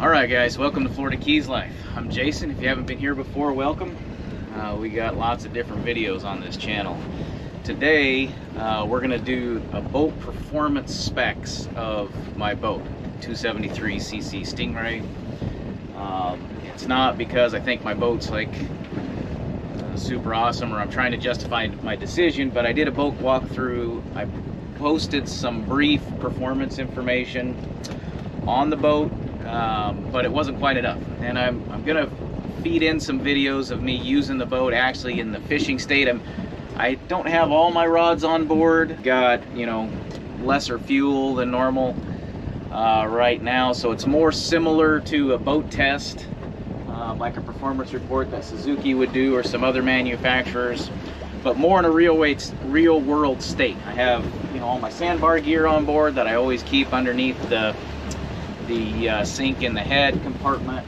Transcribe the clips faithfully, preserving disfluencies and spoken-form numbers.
Alright guys, welcome to Florida Keys Life. I'm Jason. If you haven't been here before, welcome. Uh, we got lots of different videos on this channel. Today uh, we're going to do a boat performance specs of my boat, two seventy-three C C Stingray. Um, it's not because I think my boat's like uh, super awesome or I'm trying to justify my decision, but I did a boat walkthrough. I posted some brief performance information on the boat, um, but it wasn't quite enough, and I'm, I'm gonna feed in some videos of me using the boat actually in the fishing state. I'm, I don't have all my rods on board, got, you know, lesser fuel than normal uh, right now, so it's more similar to a boat test, uh, like a performance report that Suzuki would do or some other manufacturers, but more in a real weight, real world state. I have, you know, all my sandbar gear on board that I always keep underneath the the uh, sink in the head compartment.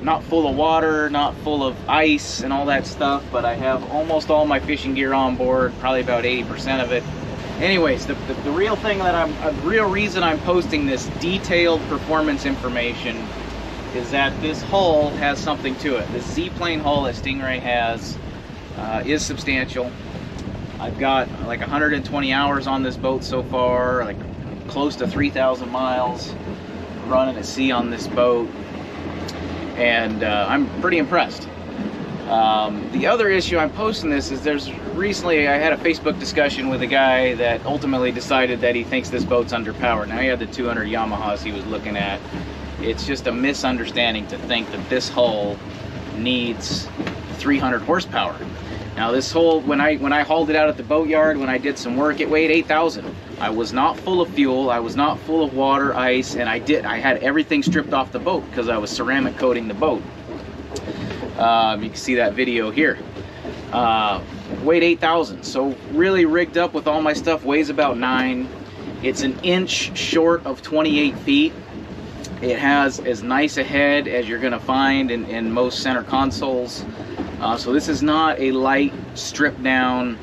Not full of water, not full of ice and all that stuff, but I have almost all my fishing gear on board, probably about eighty percent of it. Anyways, the, the, the real thing that I'm, the real reason I'm posting this detailed performance information is that this hull has something to it. The Z plane hull that Stingray has uh, is substantial. I've got like one hundred twenty hours on this boat so far, like close to three thousand miles running at sea on this boat, and uh, I'm pretty impressed. Um, the other issue I'm posting this is there's recently I had a Facebook discussion with a guy that ultimately decided that he thinks this boat's underpowered. Now, he had the two hundred Yamahas he was looking at. It's just a misunderstanding to think that this hull needs three hundred horsepower. Now, this hull, when I when I hauled it out at the boatyard, when I did some work, it weighed eight thousand. I was not full of fuel, I was not full of water, ice, and I did I had everything stripped off the boat because I was ceramic coating the boat. Um, you can see that video here. Uh, weighed eight thousand, so really rigged up with all my stuff. Weighs about nine. It's an inch short of twenty-eight feet. It has as nice a head as you're gonna find in, in most center consoles. Uh, so this is not a light, stripped down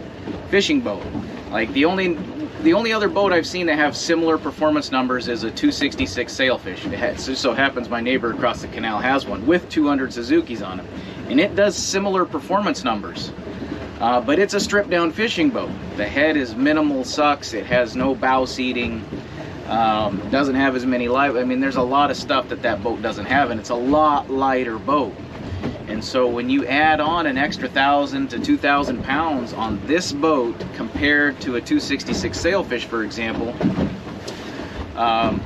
fishing boat. Like the only the only other boat I've seen that have similar performance numbers is a two sixty-six Sailfish. It has, just so happens my neighbor across the canal has one with two hundred Suzukis on it, and it does similar performance numbers. Uh, but it's a stripped down fishing boat. The head is minimal sucks. It has no bow seating. Um, doesn't have as many live. I mean, there's a lot of stuff that that boat doesn't have, and it's a lot lighter boat. And so when you add on an extra thousand to two thousand pounds on this boat compared to a two sixty-six Sailfish, for example, um,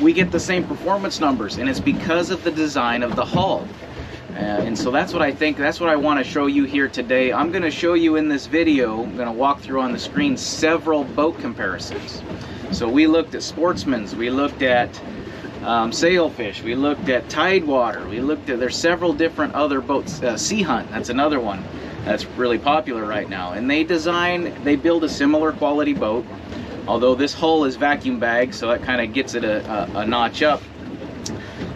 we get the same performance numbers, and it's because of the design of the hull. Uh, and so that's what I think, that's what I want to show you here today. I'm going to show you in this video, I'm going to walk through on the screen several boat comparisons. So we looked at Sportsman's, we looked at Um, Sailfish, we looked at Tidewater, we looked at, there's several different other boats, uh, Sea Hunt, that's another one that's really popular right now, and they design, they build a similar quality boat, although this hull is vacuum bagged, so that kind of gets it a, a, a notch up,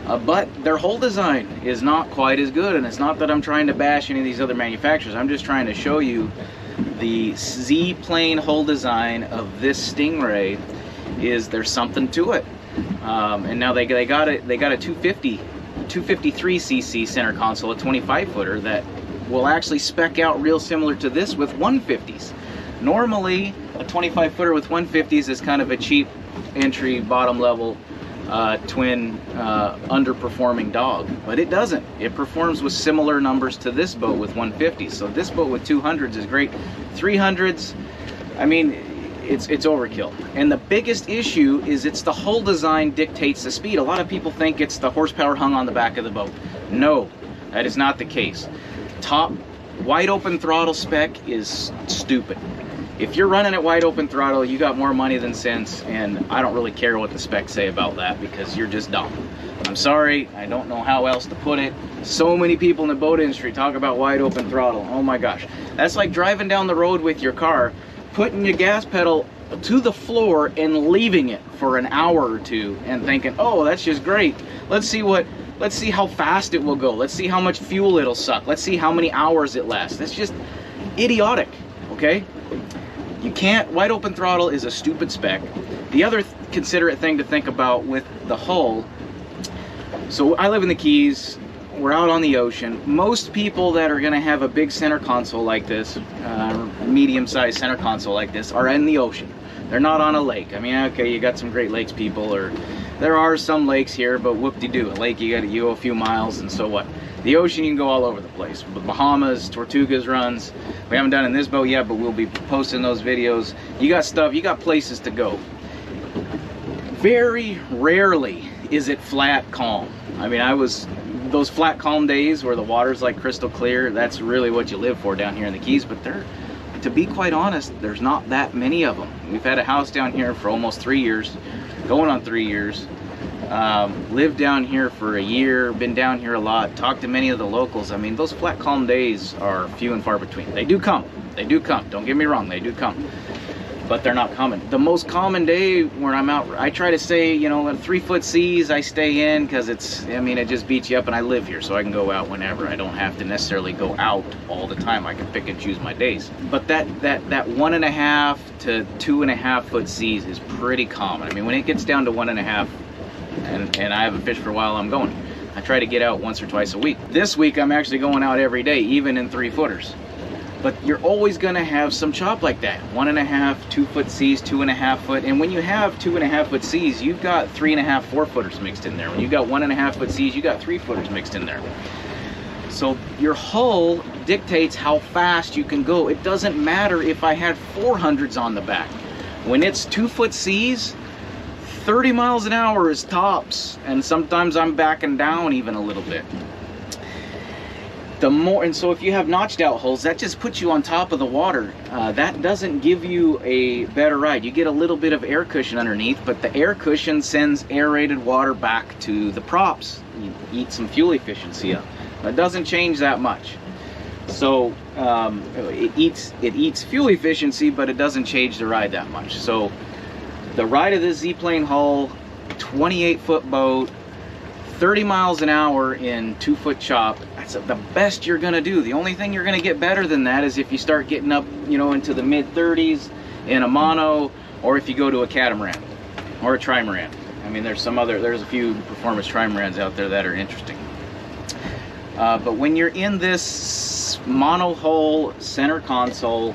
uh, but their hull design is not quite as good, and it's not that I'm trying to bash any of these other manufacturers, I'm just trying to show you the Z plane hull design of this Stingray is there's something to it. Um, and now they, they got it. They got a two fifty, two fifty-three C C center console, a twenty-five footer that will actually spec out real similar to this with one fifties. Normally, a twenty-five footer with one fifties is kind of a cheap entry, bottom level uh, twin, uh, underperforming dog. But it doesn't. It performs with similar numbers to this boat with one fifties. So this boat with two hundreds is great. three hundreds, I mean. It's, it's overkill, and the biggest issue is it's the hull design dictates the speed. A lot of people think it's the horsepower hung on the back of the boat. No, that is not the case. Top wide open throttle spec is stupid. If you're running at wide open throttle, you got more money than sense, and I don't really care what the specs say about that because you're just dumb. I'm sorry, I don't know how else to put it. So many people in the boat industry talk about wide open throttle. Oh my gosh, that's like driving down the road with your car, putting your gas pedal to the floor and leaving it for an hour or two and thinking, oh, that's just great. Let's see what, let's see how fast it will go. Let's see how much fuel it'll suck. Let's see how many hours it lasts. That's just idiotic, okay? You can't, wide open throttle is a stupid spec. The other th- considerate thing to think about with the hull So I live in the Keys, we're out on the ocean. Most people that are gonna have a big center console like this, uh, medium-sized center console like this, are in the ocean. They're not on a lake. I mean, okay, you got some Great Lakes people, or there are some lakes here, but whoop-de-doo, a lake you gotta go a few miles and so what. The ocean, you can go all over the place. The Bahamas, Tortugas runs. We haven't done it in this boat yet, but we'll be posting those videos. You got stuff, you got places to go. Very rarely is it flat calm. I mean, I was, those flat calm days where the water's like crystal clear, that's really what you live for down here in the Keys, but they're, to be quite honest, there's not that many of them. We've had a house down here for almost three years, going on three years. Um, lived down here for a year, been down here a lot, talked to many of the locals. I mean, those flat calm days are few and far between. They do come, they do come, don't get me wrong, they do come. But they're not common. The most common day when I'm out, I try to say, you know, three foot seas I stay in, because it's, I mean, it just beats you up, and I live here, so I can go out whenever. I don't have to necessarily go out all the time. I can pick and choose my days. But that, that, that one and a half to two and a half foot seas is pretty common. I mean, when it gets down to one and a half, and, and I haven't fished for a while, I'm going. I try to get out once or twice a week. This week, I'm actually going out every day, even in three footers. But you're always gonna have some chop like that. One and a half, two foot seas, two and a half foot. And when you have two and a half foot seas, you've got three and a half, four footers mixed in there. When you've got one and a half foot seas, you got three footers mixed in there. So your hull dictates how fast you can go. It doesn't matter if I had four hundreds on the back. When it's two foot seas, thirty miles an hour is tops. And sometimes I'm backing down even a little bit. The more, and so if you have notched out hulls, that just puts you on top of the water. Uh, that doesn't give you a better ride. You get a little bit of air cushion underneath, but the air cushion sends aerated water back to the props. You eat some fuel efficiency up. That doesn't change that much. So um, it eats it eats fuel efficiency, but it doesn't change the ride that much. So the ride of this Z plane hull, twenty-eight foot boat, thirty miles an hour in two foot chop, that's the best you're gonna do. The only thing you're gonna get better than that is if you start getting up, you know, into the mid thirties in a mono, or if you go to a catamaran or a trimaran. I mean, there's some other, there's a few performance trimarans out there that are interesting. Uh, but when you're in this mono hull center console,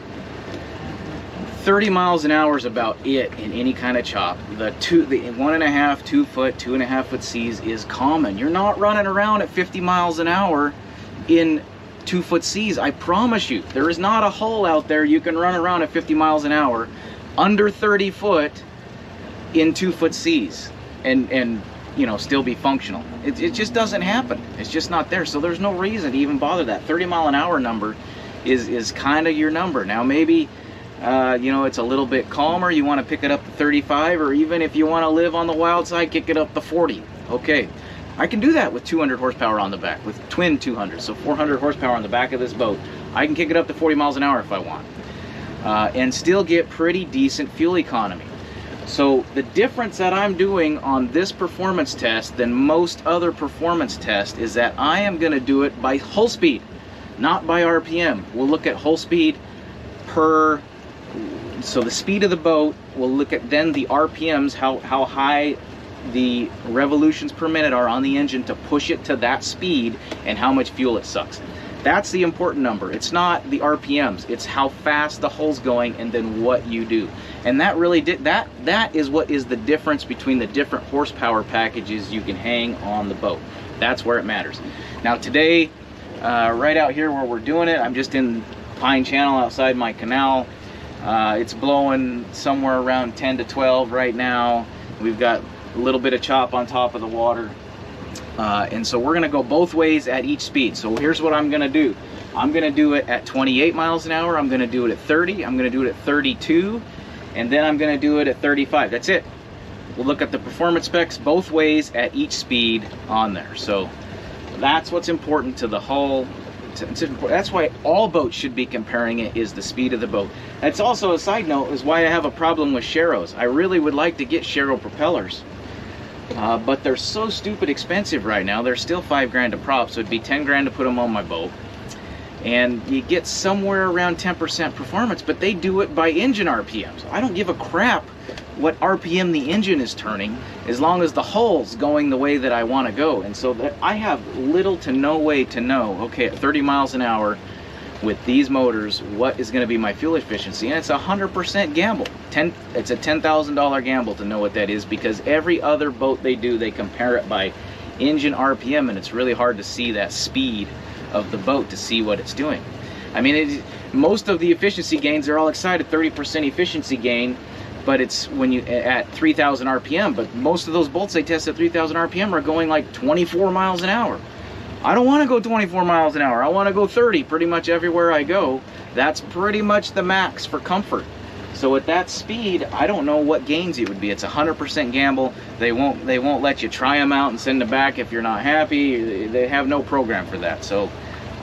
thirty miles an hour is about it in any kind of chop. The two, the one and a half, two foot, two and a half foot seas is common. You're not running around at fifty miles an hour in two foot seas. I promise you, there is not a hull out there you can run around at fifty miles an hour under thirty foot in two foot seas and, and you know, still be functional. It, it just doesn't happen. It's just not there. So there's no reason to even bother that. thirty mile an hour number is, is kind of your number. Now maybe, Uh, you know, it's a little bit calmer, you want to pick it up to thirty-five, or even if you want to live on the wild side, kick it up to forty. Okay, I can do that with two hundred horsepower on the back, with twin two hundred, so four hundred horsepower on the back of this boat. I can kick it up to forty miles an hour if I want, uh, and still get pretty decent fuel economy. So the difference that I'm doing on this performance test than most other performance tests is that I am going to do it by hull speed, not by R P M. We'll look at hull speed per, so the speed of the boat, we'll look at then the R P Ms, how, how high the revolutions per minute are on the engine to push it to that speed and how much fuel it sucks. That's the important number. It's not the R P Ms, it's how fast the hull's going and then what you do. And that really did, that, that is what is the difference between the different horsepower packages you can hang on the boat. That's where it matters. Now today, uh, right out here where we're doing it, I'm just in Pine Channel outside my canal. Uh, it's blowing somewhere around ten to twelve right now. We've got a little bit of chop on top of the water. Uh, and so we're gonna go both ways at each speed. So here's what I'm gonna do. I'm gonna do it at twenty-eight miles an hour. I'm gonna do it at thirty. I'm gonna do it at thirty-two. And then I'm gonna do it at thirty-five. That's it. We'll look at the performance specs both ways at each speed on there. So that's what's important to the hull. That's why all boats should be comparing it, is the speed of the boat. That's also a side note, is why I have a problem with Sheros. I really would like to get Shero propellers, uh, but they're so stupid expensive right now. They're still five grand a prop, so it'd be ten grand to put them on my boat. and you get somewhere around ten percent performance, but they do it by engine R P Ms. I don't give a crap what R P M the engine is turning, as long as the hull's going the way that I want to go. And so that I have little to no way to know, okay, at thirty miles an hour with these motors, what is going to be my fuel efficiency? And it's a one hundred percent gamble. Ten, it's a ten thousand dollar gamble to know what that is, because every other boat they do, they compare it by engine R P M, and it's really hard to see that speed of the boat to see what it's doing. I mean, it, most of the efficiency gains, they're all excited, thirty percent efficiency gain, but it's when you at three thousand R P M, but most of those bolts they test at three thousand R P M are going like twenty-four miles an hour. I don't want to go twenty-four miles an hour. I want to go thirty pretty much everywhere I go. That's pretty much the max for comfort. So at that speed, I don't know what gains it would be. It's a one hundred percent gamble. They won't they won't let you try them out and send them back if you're not happy. They have no program for that. So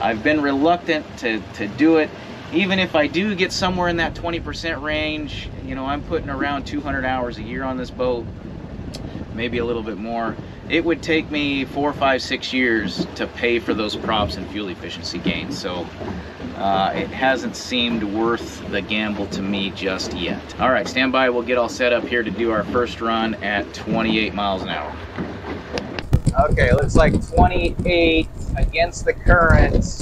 I've been reluctant to, to do it. Even if I do get somewhere in that twenty percent range, you know, I'm putting around two hundred hours a year on this boat, maybe a little bit more. It would take me four, five, six years to pay for those props and fuel efficiency gains. So uh, it hasn't seemed worth the gamble to me just yet. All right, stand by. We'll get all set up here to do our first run at twenty-eight miles an hour. Okay, looks like twenty-eight against the currents,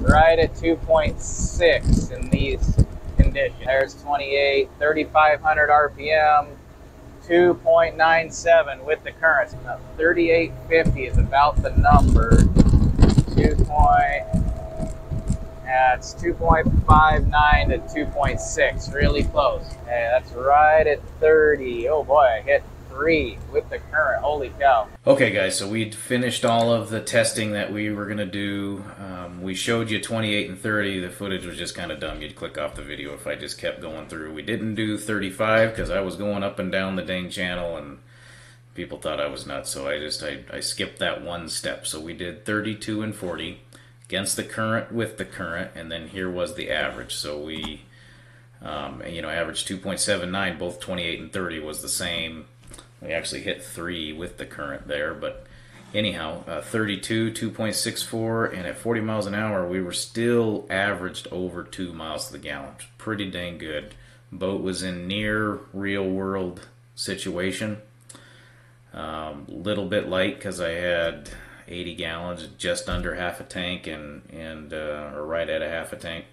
right at two point six in these conditions. There's twenty-eight, thirty-five hundred R P M, two point nine seven with the currents. thirty-eight fifty is about the number. Two point, yeah, it's two point five nine to two point six, really close. Hey, that's right at thirty. Oh boy, I hit three with the current, holy cow. Okay guys, so we finished all of the testing that we were gonna do. Um, we showed you twenty-eight and thirty. The footage was just kind of dumb. You'd click off the video if I just kept going through. We didn't do thirty-five because I was going up and down the dang channel and people thought I was nuts, so I just I, I skipped that one step. So we did thirty-two and forty against the current, with the current, and then here was the average. So we um, you know, average two point seven nine, both twenty-eight and thirty was the same. We actually hit three with the current there, but anyhow, uh, thirty-two, two point six four, and at forty miles an hour, we were still averaged over two miles to the gallon. Pretty dang good. Boat was in near real world situation. Um, little bit light because I had eighty gallons, just under half a tank, and and uh, or right at a half a tank.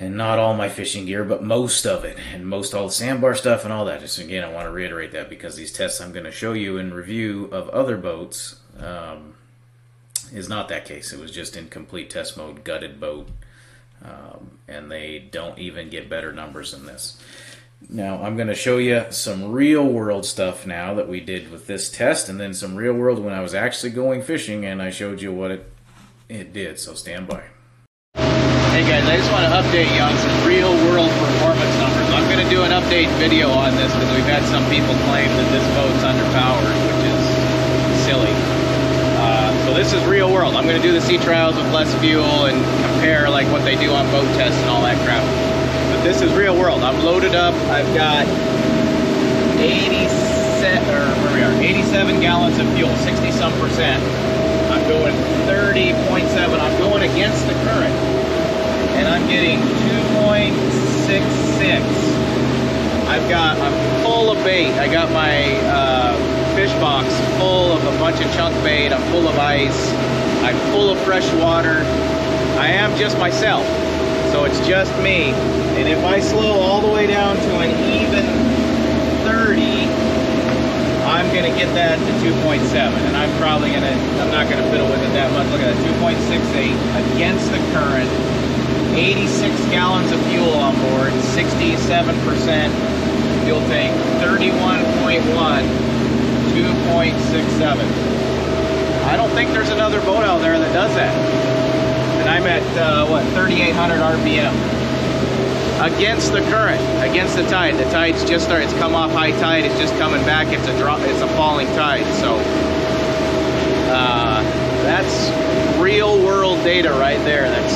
And not all my fishing gear, but most of it, and most all the sandbar stuff and all that. Just again, I want to reiterate that because these tests I'm going to show you in review of other boats um, is not that case. It was just in complete test mode, gutted boat, um, and they don't even get better numbers than this. Now I'm going to show you some real world stuff now that we did with this test, and then some real world when I was actually going fishing and I showed you what it, it did, so stand by. Hey guys, I just want to update you on some real world performance numbers. I'm going to do an update video on this because we've had some people claim that this boat's underpowered, which is silly. Uh, so this is real world. I'm going to do the sea trials with less fuel and compare like what they do on boat tests and all that crap. But this is real world. I'm loaded up. I've got eighty-seven, or where we are, eighty-seven gallons of fuel, sixty some percent. I'm going thirty point seven. I'm going against the current. And I'm getting two point six six. I've got, I'm full of bait. I got my uh, fish box full of a bunch of chunk bait. I'm full of ice. I'm full of fresh water. I am just myself. So it's just me. And if I slow all the way down to an even thirty, I'm going to get that to two point seven. And I'm probably going to, I'm not going to fiddle with it that much. Look at that, two point six eight against the current. eighty-six gallons of fuel on board, sixty-seven percent fuel tank, thirty-one point one, two point six seven. I don't think there's another boat out there that does that. And I'm at, uh, what, thirty-eight hundred R P M. Against the current, against the tide. The tide's just started, it's come off high tide, it's just coming back, it's a drop, it's a falling tide, so. Uh, that's real world data right there. That's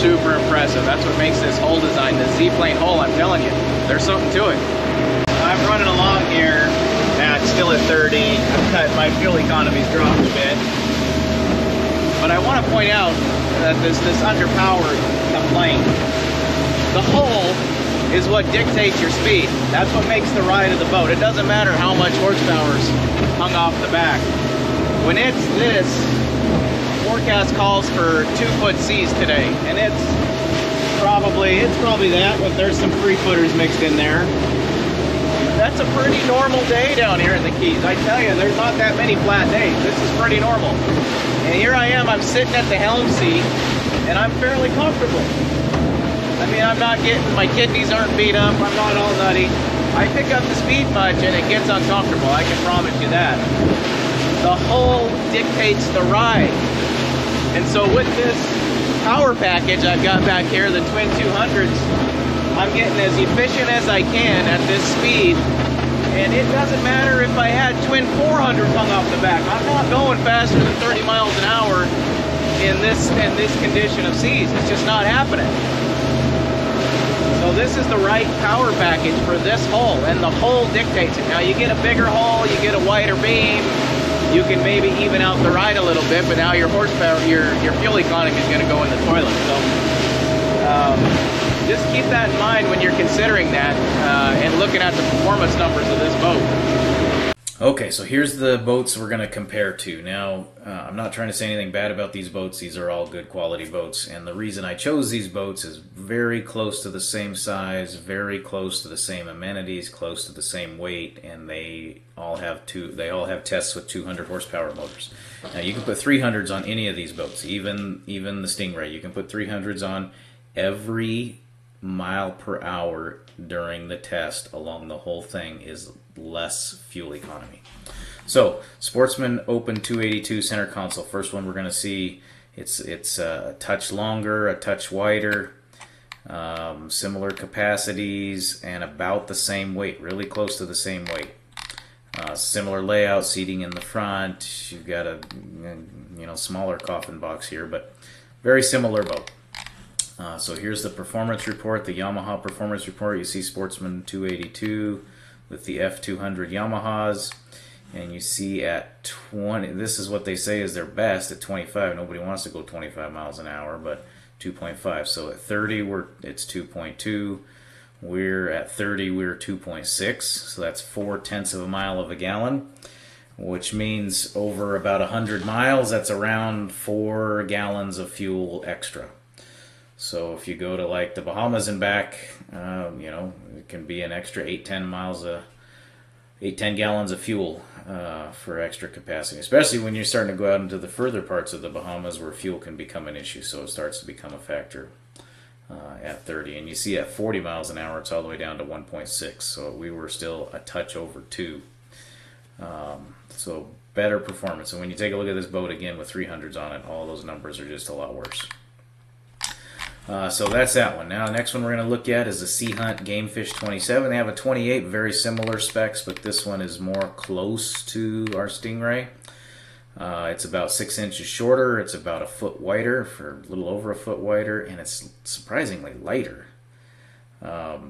super impressive. That's what makes this hull design, the Z plane hull. I'm telling you, there's something to it. I'm running along here, at still at thirty. I've cut, my fuel economy's dropped a bit, but I want to point out that this, this underpowered the plane. The hull is what dictates your speed. That's what makes the ride of the boat. It doesn't matter how much horsepower's hung off the back. When it's this, forecast calls for two-foot seas today, and it's probably it's probably that, but there's some three-footers mixed in there. That's a pretty normal day down here in the Keys. I tell you, there's not that many flat days. This is pretty normal. And here I am, I'm sitting at the helm seat, and I'm fairly comfortable. I mean, I'm not getting, my kidneys aren't beat up, I'm not all nutty. I pick up the speed much and it gets uncomfortable, I can promise you that. The hull dictates the ride. And so with this power package I've got back here, the twin two hundreds, I'm getting as efficient as I can at this speed, and it doesn't matter if I had twin four hundreds hung off the back. I'm not going faster than thirty miles an hour in this in this condition of seas. It's just not happening. So this is the right power package for this hull, and the hull dictates it. Now you get a bigger hull, you get a wider beam, you can maybe even out the ride a little bit, but now your horsepower, your your fuel economy is going to go in the toilet. So. Um, Just keep that in mind when you're considering that uh, and looking at the performance numbers of this boat. Okay, so here's the boats we're going to compare to. Now, uh, I'm not trying to say anything bad about these boats. These are all good quality boats. And the reason I chose these boats is very close to the same size, very close to the same amenities, close to the same weight, and they all have two. They all have tests with two hundred horsepower motors. Now, you can put three hundreds on any of these boats, even, even the Stingray. You can put three hundreds on every mile per hour during the test along the whole thing is less fuel economy. So Sportsman Open two eighty-two center console, first one we're going to see, it's it's a touch longer, a touch wider, um, similar capacities and about the same weight, really close to the same weight. Uh, similar layout, seating in the front, you've got a you know smaller coffin box here, but very similar boat. Uh, so here's the performance report, the Yamaha performance report. You see Sportsman two eighty-two with the F two hundred Yamahas, and you see at twenty, this is what they say is their best at twenty-five. Nobody wants to go twenty-five miles an hour, but two point five. So at thirty, we're it's two point two. We're at thirty, we're two point six. So that's four tenths of a mile of a gallon, which means over about one hundred miles, that's around four gallons of fuel extra. So if you go to like the Bahamas and back, um, you know, it can be an extra eight, ten miles, of, eight, ten gallons of fuel uh, for extra capacity, especially when you're starting to go out into the further parts of the Bahamas where fuel can become an issue. So it starts to become a factor uh, at thirty. And you see at forty miles an hour, it's all the way down to one point six. So we were still a touch over two. Um, so better performance. And when you take a look at this boat again with three hundreds on it, all those numbers are just a lot worse. Uh, so that's that one. Now the next one we're going to look at is the Sea Hunt Gamefish twenty-seven. They have a twenty-eight, very similar specs, but this one is more close to our Stingray. Uh, it's about six inches shorter, it's about a foot wider, for a little over a foot wider, and it's surprisingly lighter. Um,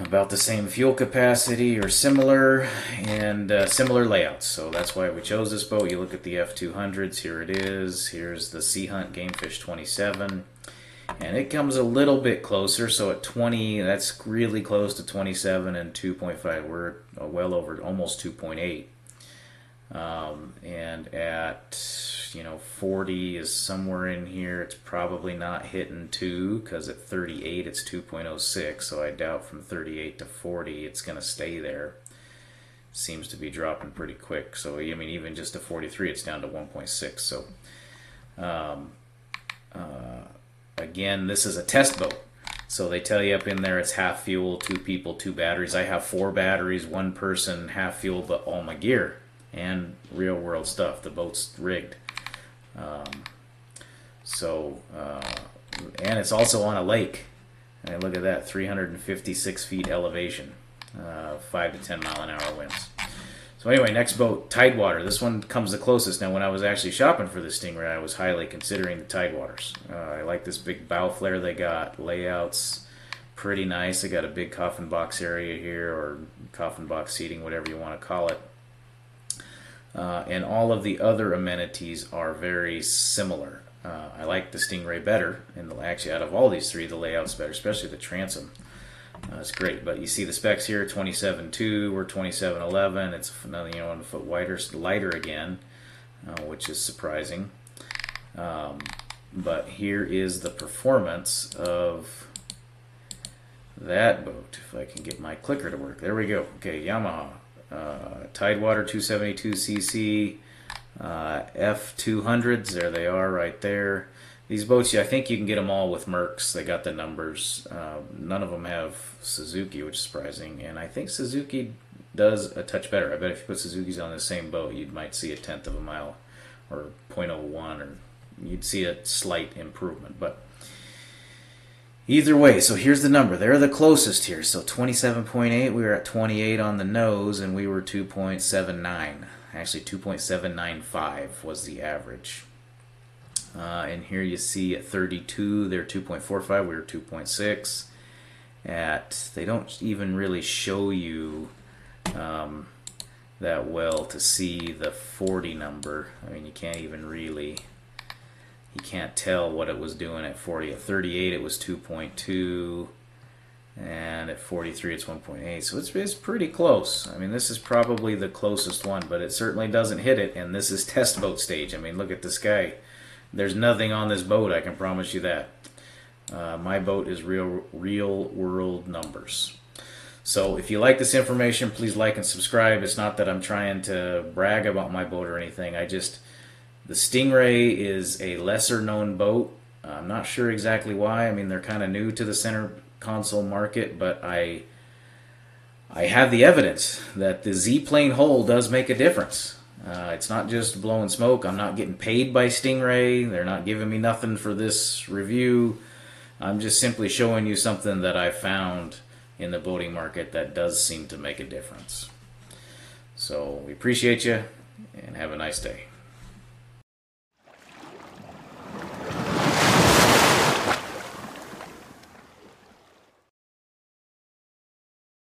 about the same fuel capacity or similar, and uh, similar layouts, so that's why we chose this boat. You look at the F two hundreds, here it is, here's the Sea Hunt Gamefish twenty-seven, and it comes a little bit closer, so at twenty, that's really close to twenty-seven and two point five, we're well over, almost two point eight, um, and at, you know, forty is somewhere in here, it's probably not hitting two, because at thirty-eight it's two point oh six, so I doubt from thirty-eight to forty it's going to stay there. Seems to be dropping pretty quick, so I mean even just to forty-three it's down to one point six, so um, uh, again this is a test boat, so they tell you up in there it's half fuel, two people, two batteries. I have four batteries, one person, half fuel, but all my gear and real world stuff, the boat's rigged. Um, so, uh, and it's also on a lake. I mean, look at that, three hundred fifty-six feet elevation, uh, five to ten mile an hour winds. So anyway, next boat, Tidewater. This one comes the closest. Now, when I was actually shopping for this Stingray, I was highly considering the Tidewaters. Uh, I like this big bow flare they got, layouts pretty nice. They got a big coffin box area here, or coffin box seating, whatever you want to call it. uh, and all of the other amenities are very similar. Uh, I like the Stingray better, and actually out of all these three, the layout's better, especially the transom. Uh, it's great, but you see the specs here, twenty-seven two, we're twenty-seven eleven, it's another, you know, one foot wider, lighter again, uh, which is surprising. Um, but here is the performance of that boat, if I can get my clicker to work. There we go. Okay, Yamaha, uh, Tidewater two seventy-two C C, uh, F two hundreds, there they are right there. These boats, I think you can get them all with Mercs. They got the numbers. Uh, none of them have Suzuki, which is surprising. And I think Suzuki does a touch better. I bet if you put Suzuki's on the same boat, you might see a tenth of a mile or point oh one, or you'd see a slight improvement. But either way, so here's the number. They're the closest here. So twenty-seven point eight, we were at twenty-eight on the nose, and we were two point seven nine. Actually, two point seven nine five was the average. Uh, and here you see at thirty-two, they're two point four five, we were two point six. At, they don't even really show you um, that well to see the forty number. I mean, you can't even really, you can't tell what it was doing at forty. At thirty-eight, it was two point two, and at forty-three, it's one point eight. So it's, it's pretty close. I mean, this is probably the closest one, but it certainly doesn't hit it, and this is test boat stage. I mean, look at this guy. There's nothing on this boat, I can promise you that. Uh, my boat is real, real world numbers. So if you like this information, please like and subscribe. It's not that I'm trying to brag about my boat or anything. I just, the Stingray is a lesser known boat. I'm not sure exactly why. I mean, they're kind of new to the center console market, but I, I have the evidence that the Z plane hull does make a difference. Uh, it's not just blowing smoke. I'm not getting paid by Stingray. They're not giving me nothing for this review. I'm just simply showing you something that I found in the boating market that does seem to make a difference. So we appreciate you, and have a nice day.